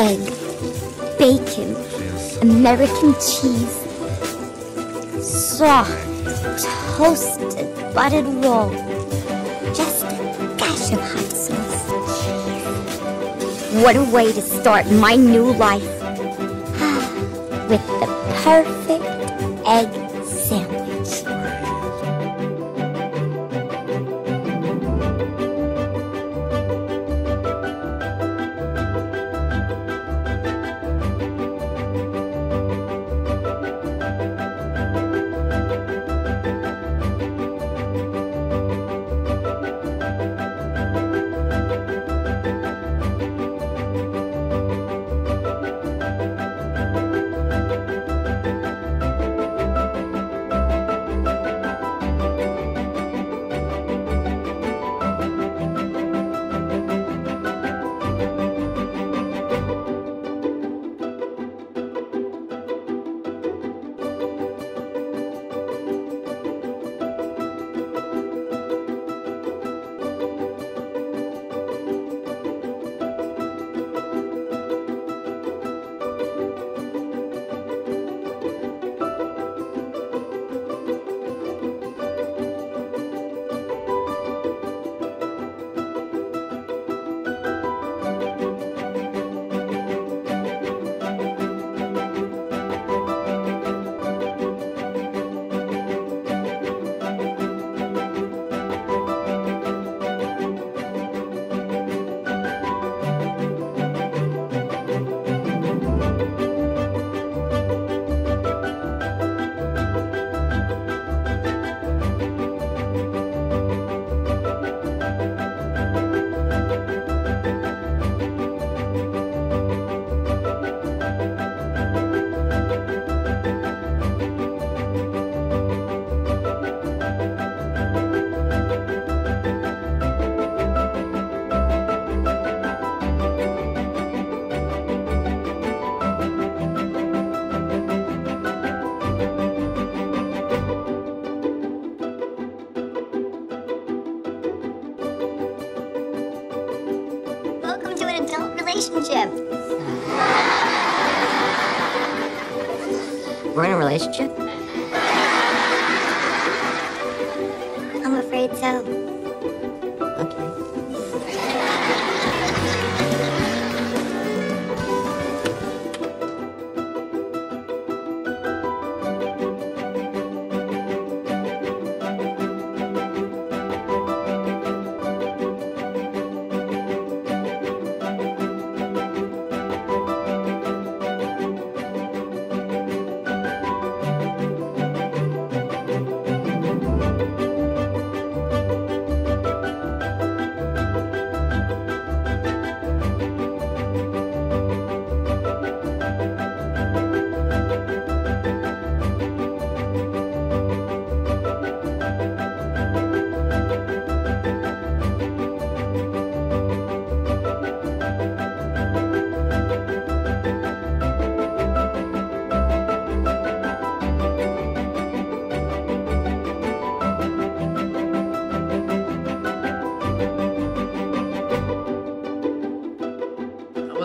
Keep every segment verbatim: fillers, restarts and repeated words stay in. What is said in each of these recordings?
egg, bacon, American cheese, soft, toasted, buttered roll, just a dash of hot sauce. What a way to start my new life, with the perfect egg sandwich. Relationship. We're in a relationship? I'm afraid so. Okay.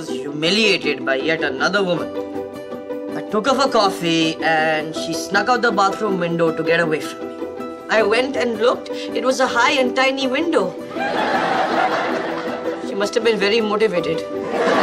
Humiliated by yet another woman. I took her for coffee and she snuck out the bathroom window to get away from me. I went and looked. It was a high and tiny window. She must have been very motivated.